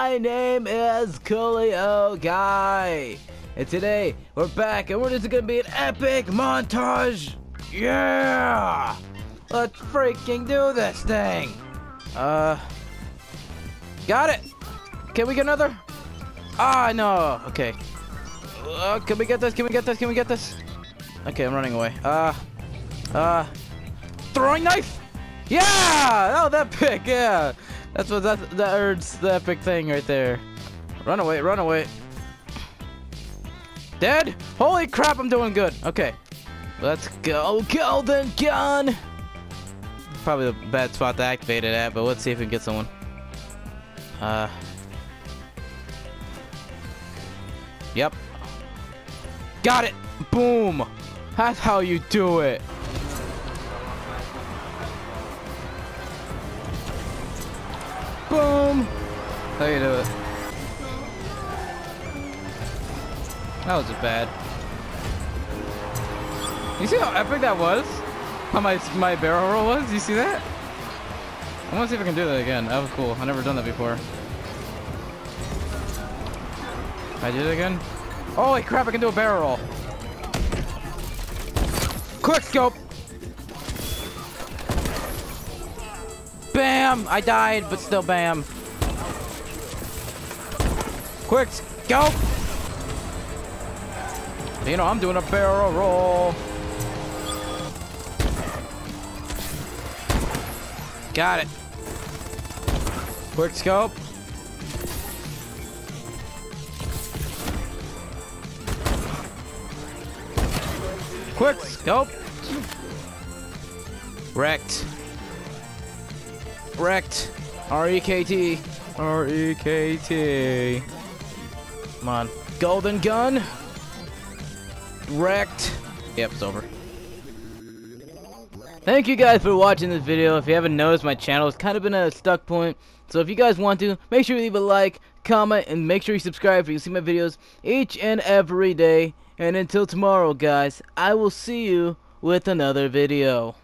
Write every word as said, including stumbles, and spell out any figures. My name is CooleoGUY, and today we're back and we're just gonna be an epic montage. Yeah, let's freaking do this thing. Uh, got it. Can we get another? Ah, no. Okay. Uh, can we get this? Can we get this? Can we get this? Okay, I'm running away. Uh, uh, throwing knife. Yeah. Oh, that pick. Yeah. That's what that that hurts, the epic thing right there. Run away, run away. Dead? Holy crap, I'm doing good. Okay. Let's go, golden gun! Probably the bad spot to activate it at, but let's see if we can get someone. Uh Yep. Got it! Boom! That's how you do it. Boom! There you do it. That wasn't bad. You see how epic that was? How my my barrel roll was? You see that? I want to see if I can do that again. That was cool. I've never done that before. I did it again. Holy crap! I can do a barrel roll. Quickscope. Bam! I died, but still bam. Quick, go! You know, I'm doing a barrel roll. Got it. Quick scope. Quick scope. Wrecked. Wrecked. R E K T. R E K T. Come on. Golden gun. Wrecked. Yep, it's over. Thank you guys for watching this video. If you haven't noticed, my channel has kind of been at a stuck point. So if you guys want to, make sure you leave a like, comment, and make sure you subscribe so you can see my videos each and every day. And until tomorrow, guys, I will see you with another video.